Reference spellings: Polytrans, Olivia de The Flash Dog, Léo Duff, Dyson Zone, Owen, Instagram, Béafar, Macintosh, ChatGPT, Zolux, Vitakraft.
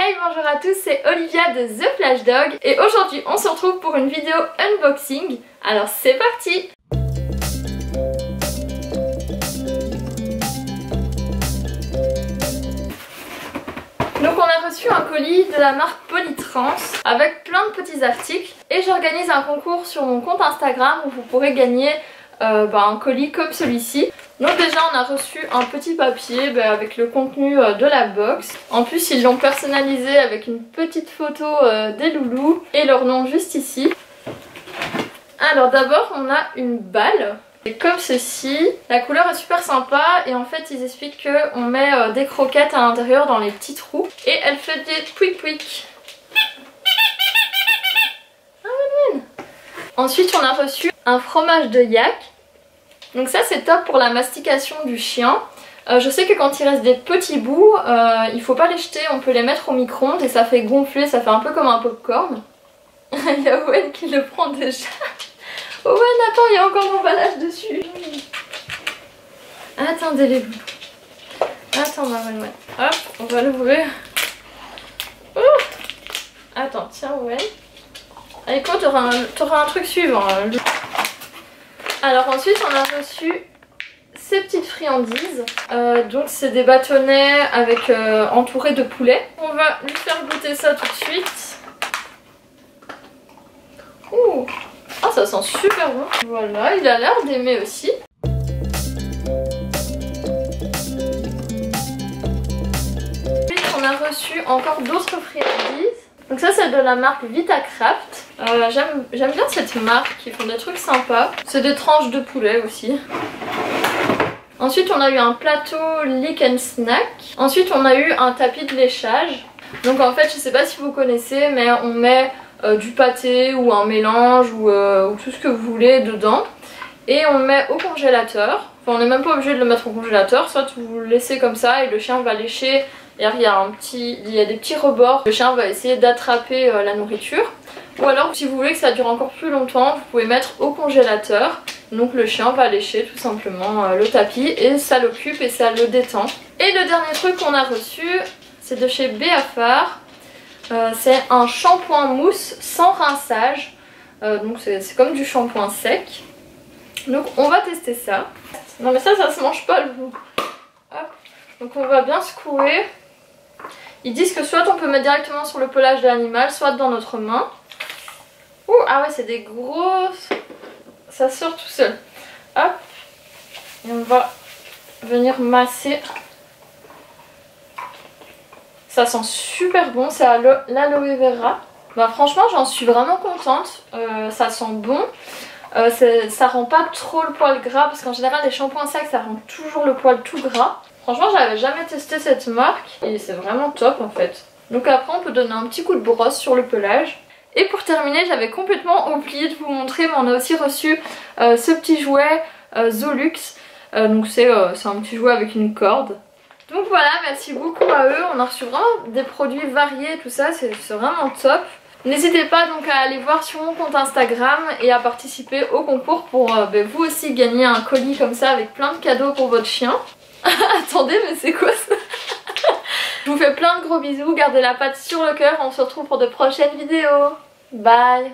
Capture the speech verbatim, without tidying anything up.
Hey, bonjour à tous, c'est Olivia de The Flash Dog et aujourd'hui on se retrouve pour une vidéo unboxing. Alors c'est parti! Donc on a reçu un colis de la marque Polytrans avec plein de petits articles et j'organise un concours sur mon compte Instagram où vous pourrez gagner euh, bah, un colis comme celui-ci. Donc déjà on a reçu un petit papier bah, avec le contenu euh, de la box. En plus ils l'ont personnalisé avec une petite photo euh, des loulous et leur nom juste ici. Alors d'abord on a une balle. Et comme ceci, la couleur est super sympa et en fait ils expliquent qu'on met euh, des croquettes à l'intérieur dans les petits trous. Et elle fait des pouic-pouic. Ah, bon, bon. Ensuite on a reçu un fromage de yak. Donc ça c'est top pour la mastication du chien. Euh, je sais que quand il reste des petits bouts, euh, il faut pas les jeter, on peut les mettre au micro-ondes et ça fait gonfler, ça fait un peu comme un popcorn. Il y a Owen qui le prend déjà. Owen, attends, il y a encore l'emballage dessus. Attendez-les-vous. Attends, Owen, Owen. Hop, on va l'ouvrir. Ouh. Attends, tiens Owen. Allez, quoi, t'auras un, t'auras un truc suivant. Le... Alors ensuite on a reçu ces petites friandises, euh, donc c'est des bâtonnets avec euh, entourés de poulet. On va lui faire goûter ça tout de suite. Ouh, ah, ça sent super bon. Voilà, il a l'air d'aimer aussi. Ensuite on a reçu encore d'autres friandises. Donc ça c'est de la marque Vitakraft. Euh, J'aime bien cette marque, ils font des trucs sympas. C'est des tranches de poulet aussi. Ensuite on a eu un plateau lick and snack. Ensuite on a eu un tapis de léchage. Donc en fait je sais pas si vous connaissez, mais on met euh, du pâté ou un mélange ou, euh, ou tout ce que vous voulez dedans. Et on le met au congélateur. Enfin on n'est même pas obligé de le mettre au congélateur. Soit vous le laissez comme ça et le chien va lécher. Et il y a un petit, il y a des petits rebords, le chien va essayer d'attraper euh, la nourriture. Ou alors si vous voulez que ça dure encore plus longtemps, vous pouvez mettre au congélateur. Donc le chien va lécher tout simplement euh, le tapis et ça l'occupe et ça le détend. Et le dernier truc qu'on a reçu, c'est de chez Béafar. Euh, c'est un shampoing mousse sans rinçage. Euh, donc c'est comme du shampoing sec. Donc on va tester ça. Non mais ça, ça se mange pas le bout. Hop. Donc on va bien secouer. Ils disent que soit on peut mettre directement sur le pelage de l'animal, soit dans notre main. Ouh, ah ouais, c'est des grosses... Ça sort tout seul. Hop. Et on va venir masser. Ça sent super bon, c'est l'aloe vera. Bah franchement, j'en suis vraiment contente. Euh, ça sent bon. Euh, ça rend pas trop le poil gras, parce qu'en général, les shampoings secs, ça rend toujours le poil tout gras. Franchement, j'avais jamais testé cette marque et c'est vraiment top en fait. Donc après, on peut donner un petit coup de brosse sur le pelage. Et pour terminer, j'avais complètement oublié de vous montrer, mais on a aussi reçu euh, ce petit jouet euh, Zolux. Euh, donc c'est euh, c'est un petit jouet avec une corde. Donc voilà, merci beaucoup à eux. On a reçu vraiment des produits variés, tout ça, c'est vraiment top. N'hésitez pas donc à aller voir sur mon compte Instagram et à participer au concours pour euh, bah, vous aussi gagner un colis comme ça avec plein de cadeaux pour votre chien. Attendez, mais c'est quoi ça? Je vous fais plein de gros bisous, gardez la patte sur le cœur, on se retrouve pour de prochaines vidéos. Bye.